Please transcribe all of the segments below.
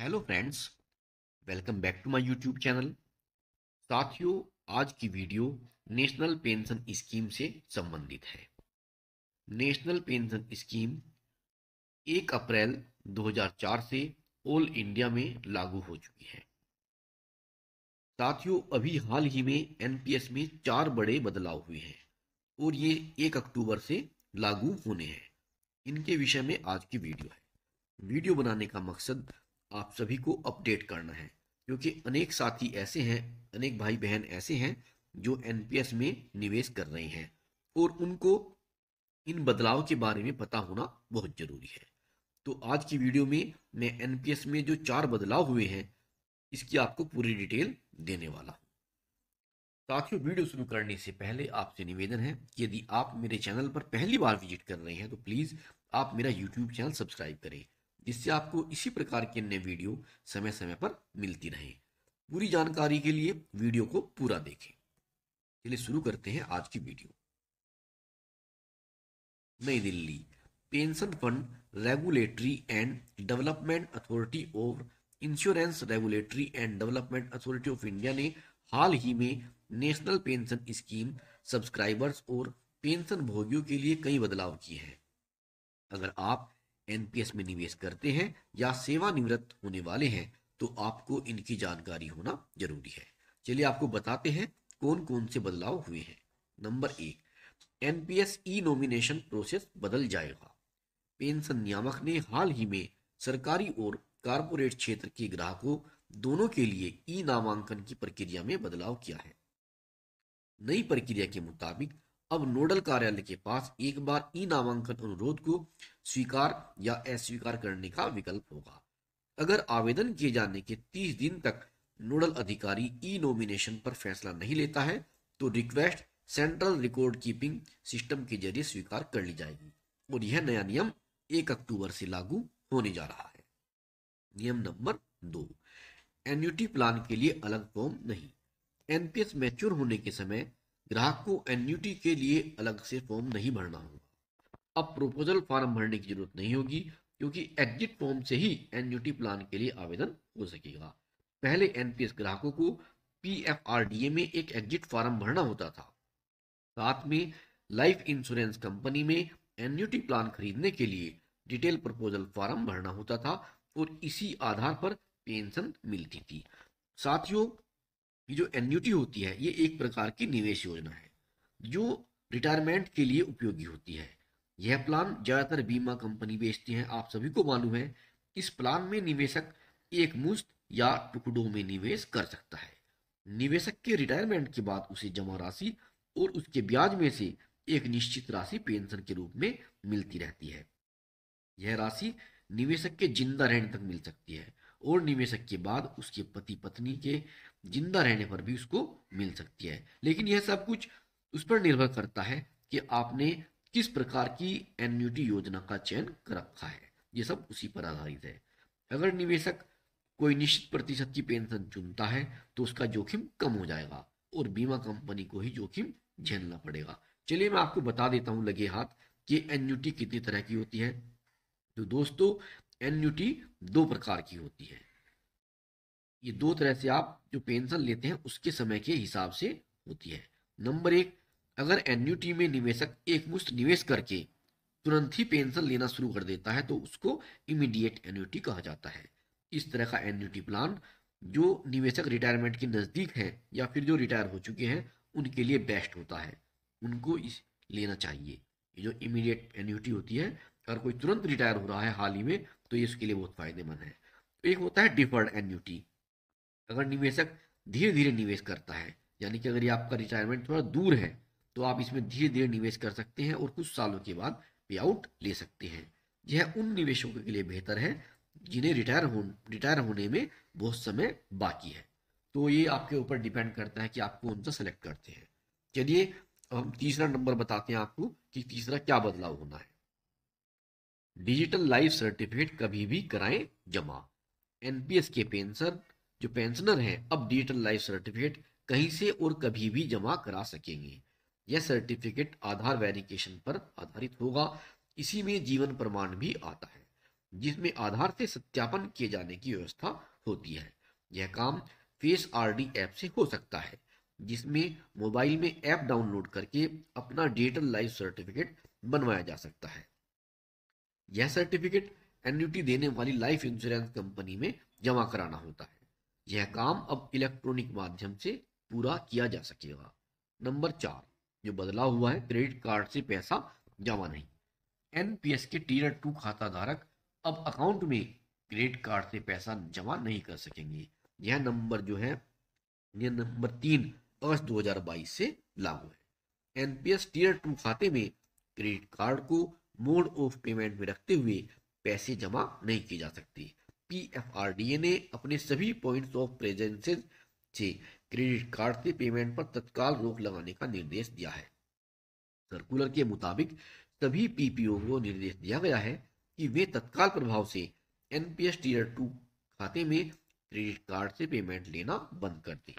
Hello friends, welcome back to my YouTube channel. साथियों, आज की वीडियो नेशनल पेंशन स्कीम से संबंधित है। नेशनल पेंशन स्कीम 1 अप्रैल 2004 से ऑल इंडिया में लागू हो चुकी है। साथियों, अभी हाल ही में एनपीएस में 4 बड़े बदलाव हुए हैं और ये 1 अक्टूबर से लागू होने हैं। इनके विषय में आज की वीडियो है। वीडियो बनाने का मकसद आप सभी को अपडेट करना है, क्योंकि अनेक साथी ऐसे हैं, अनेक भाई बहन ऐसे हैं जो एनपीएस में निवेश कर रहे हैं और उनको इन बदलाव के बारे में पता होना बहुत जरूरी है। तो आज की वीडियो में मैं एनपीएस में जो 4 बदलाव हुए हैं इसकी आपको पूरी डिटेल देने वाला हूँ। साथियों, वीडियो शुरू करने से पहले आपसे निवेदन है कि यदि आप मेरे चैनल पर पहली बार विजिट कर रहे हैं तो प्लीज़ आप मेरा यूट्यूब चैनल सब्सक्राइब करें, जिससे आपको इसी प्रकार के नए वीडियो समय समय पर मिलती रहे। पूरी जानकारी के लिए वीडियो को पूरा देखें। चलिए शुरू करते हैं आज की वीडियो। नई Delhi, pension fund regulatory and development authority और insurance regulatory and development authority of India ने हाल ही में नेशनल पेंशन स्कीम सब्सक्राइबर्स और पेंशन भोगियों के लिए कई बदलाव किए हैं। अगर आप एनपीएस में निवेश करते हैं या सेवानिवृत्त होने वाले हैं तो आपको इनकी जानकारी होना जरूरी है। चलिए आपको बताते हैं कौन कौन से बदलाव हुए हैं। नंबर 1, एनपीएस ई-नोमिनेशन प्रोसेस बदल जाएगा। पेंशन नियामक ने हाल ही में सरकारी और कारपोरेट क्षेत्र के ग्राहकों दोनों के लिए ई नामांकन की प्रक्रिया में बदलाव किया है। नई प्रक्रिया के मुताबिक अब नोडल कार्यालय के पास एक बार ई नामांकन अनुरोध को स्वीकार या अस्वीकार करने का विकल्प होगा। अगर आवेदन किए जाने के 30 दिन तक नोडल अधिकारी ई नॉमिनेशन पर फैसला नहीं लेता है तो request central record keeping system के जरिए स्वीकार कर ली जाएगी। और यह नया नियम 1 अक्टूबर से लागू होने जा रहा है। नियम नंबर 2, एन्युटी प्लान के लिए अलग फॉर्म नहीं। एनपीएस मैच्योर होने के समय ग्राहक को एन्युटी के लिए अलग से फॉर्म नहीं भरना होगा। अब प्रोपोजल फॉर्म भरने की जरूरत नहीं होगी, क्योंकि एग्जिट फॉर्म से ही एन्युटी प्लान के लिए आवेदन हो सकेगा। पहले एनपीएस ग्राहकों को पीएफआरडीए में एक एग्जिट फॉर्म भरना होता था। साथ में लाइफ इंश्योरेंस कंपनी में एन्युटी प्लान खरीदने के लिए डिटेल प्रपोजल फॉर्म भरना होता था और इसी आधार पर पेंशन मिलती थी। साथियों, ये जो एन्युटी होती है ये एक प्रकार की निवेश योजना है जो रिटायरमेंट के लिए उपयोगी होती है। यह प्लान ज़्यादातर बीमा कंपनी बेचती हैं, आप सभी को मालूम है। इस प्लान में निवेशक एक मुश्त या टुकड़ों में निवेश कर सकता है। निवेशक के रिटायरमेंट के बाद उसे जमा राशि और उसके ब्याज में से एक निश्चित राशि पेंशन के रूप में मिलती रहती है। यह राशि निवेशक के जिंदा रहने तक मिल सकती है और निवेशक के बाद उसके पति पत्नी के जिंदा रहने पर भी उसको मिल सकती है। लेकिन यह सब कुछ उस पर निर्भर करता है कि आपने किस प्रकार की एन्युटी योजना का चयन कर रखा है। ये सब उसी पर आधारित है। अगर निवेशक कोई निश्चित प्रतिशत की पेंशन चुनता है तो उसका जोखिम कम हो जाएगा और बीमा कंपनी को ही जोखिम झेलना पड़ेगा। चलिए मैं आपको बता देता हूँ लगे हाथ कि एन्युटी कितनी तरह की होती है। तो दोस्तों, एन्युटी 2 प्रकार की होती है। ये 2 तरह से आप जो पेंशन लेते हैं उसके समय के हिसाब से होती है। नंबर 1, अगर एन्युटी में निवेशक एकमुश्त निवेश करके तुरंत ही पेंशन लेना शुरू कर देता है तो उसको इमीडिएट एन्युटी कहा जाता है। इस तरह का एन्युटी प्लान जो निवेशक रिटायरमेंट के नज़दीक हैं या फिर जो रिटायर हो चुके हैं उनके लिए बेस्ट होता है, उनको इस लेना चाहिए। ये जो इमीडिएट एन्युटी होती है, अगर कोई तुरंत रिटायर हो रहा है हाल ही में तो ये उसके लिए बहुत फायदेमंद है। एक होता है डिफर्ड एन्युटी। अगर निवेशक धीरे धीरे निवेश करता है, यानी कि अगर ये आपका रिटायरमेंट थोड़ा दूर है तो आप इसमें धीरे धीरे निवेश कर सकते हैं और कुछ सालों के बाद पे आउट ले सकते हैं। यह उन निवेशकों के लिए बेहतर है जिन्हें रिटायर होने में बहुत समय बाकी है। तो ये आपके ऊपर डिपेंड करता है कि आप कौन सा सेलेक्ट करते हैं। चलिए हम तीसरा नंबर बताते हैं आपको कि तीसरा क्या बदलाव होना है। डिजिटल लाइफ सर्टिफिकेट कभी भी कराएं जमा। एनपीएस के पेंशनर हैं अब डिजिटल लाइफ सर्टिफिकेट कहीं से और कभी भी जमा करा सकेंगे। यह सर्टिफिकेट आधार वेरिफिकेशन पर आधारित होगा। इसी में जीवन प्रमाण भी आता है। जिसमें आधार से सत्यापन किए जाने की व्यवस्था होती है। यह काम फेस आरडी ऐप से हो सकता है, जिसमें मोबाइल में ऐप डाउनलोड करके अपना डिजिटल लाइफ सर्टिफिकेट बनवाया जा सकता है। यह सर्टिफिकेट एन्युटी देने वाली लाइफ इंश्योरेंस कंपनी में जमा कराना होता है। यह काम अब इलेक्ट्रॉनिक माध्यम से पूरा किया जा सकेगा। नंबर 4 जो बदलाव हुआ है, क्रेडिट कार्ड से पैसा जमा नहीं। एनपीएस के Tier 2 खाता धारक अब अकाउंट में क्रेडिट कार्ड से पैसा जमा नहीं कर सकेंगे। यह नंबर जो है यह नंबर 3 अगस्त 2022 से लागू है। एनपीएस Tier 2 खाते में क्रेडिट कार्ड को मोड ऑफ पेमेंट में रखते हुए पैसे जमा नहीं किए जा सकते। पीएफआरडीए ने अपने सभी पॉइंट्स ऑफ प्रेजेंसेस से क्रेडिट कार्ड से पेमेंट पर तत्काल रोक लगाने का निर्देश दिया है। सर्कुलर के मुताबिक सभी पीपीओ को निर्देश दिया गया है कि वे तत्काल प्रभाव से एनपीएस Tier 2 खाते में क्रेडिट कार्ड से पेमेंट लेना बंद कर दें।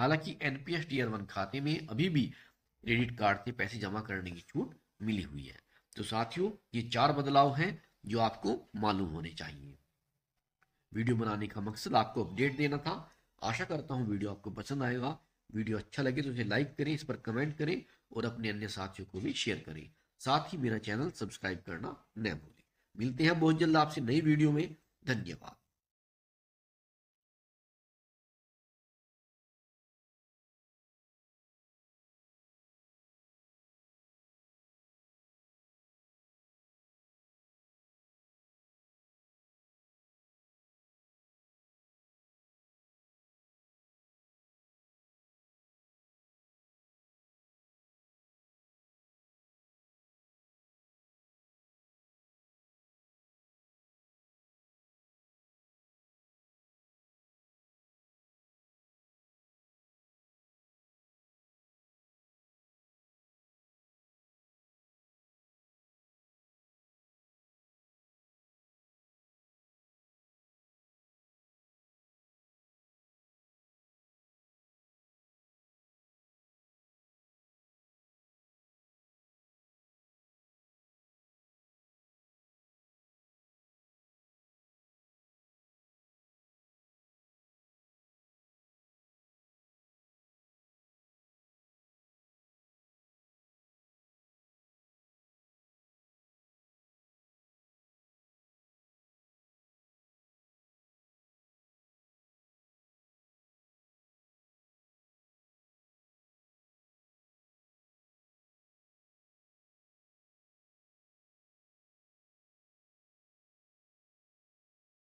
हालांकि एनपीएस Tier 1 खाते में अभी भी क्रेडिट कार्ड से पैसे जमा करने की छूट मिली हुई है। तो साथियों, ये 4 बदलाव हैं जो आपको मालूम होने चाहिए। वीडियो बनाने का मकसद आपको अपडेट देना था। आशा करता हूँ वीडियो आपको पसंद आएगा। वीडियो अच्छा लगे तो उसे लाइक करें, इस पर कमेंट करें और अपने अन्य साथियों को भी शेयर करें। साथ ही मेरा चैनल सब्सक्राइब करना न भूलें। मिलते हैं बहुत जल्द आपसे नई वीडियो में। धन्यवाद।